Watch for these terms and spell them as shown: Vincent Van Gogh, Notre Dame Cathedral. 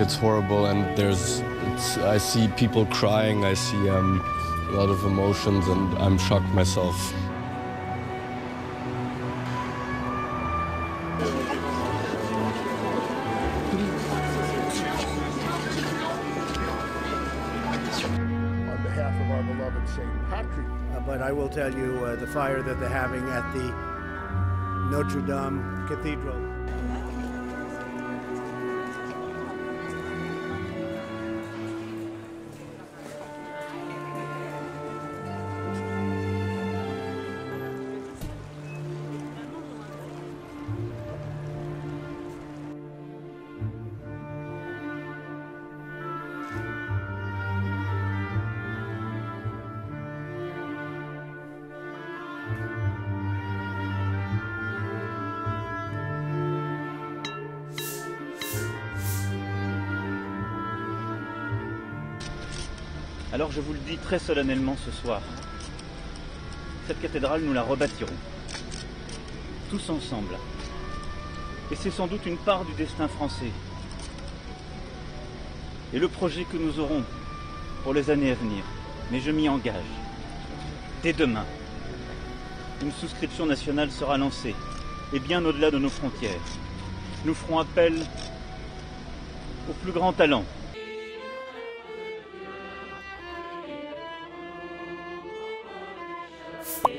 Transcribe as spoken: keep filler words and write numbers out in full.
It's horrible, and there's, it's, I see people crying, I see um, a lot of emotions, and I'm shocked myself. On behalf of our beloved Saint Patrick. Uh, but I will tell you uh, the fire that they're having at the Notre Dame Cathedral. Alors je vous le dis très solennellement ce soir, cette cathédrale, nous la rebâtirons, tous ensemble. Et c'est sans doute une part du destin français. Et le projet que nous aurons pour les années à venir, mais je m'y engage. Dès demain, une souscription nationale sera lancée, et bien au-delà de nos frontières. Nous ferons appel aux plus grands talents. You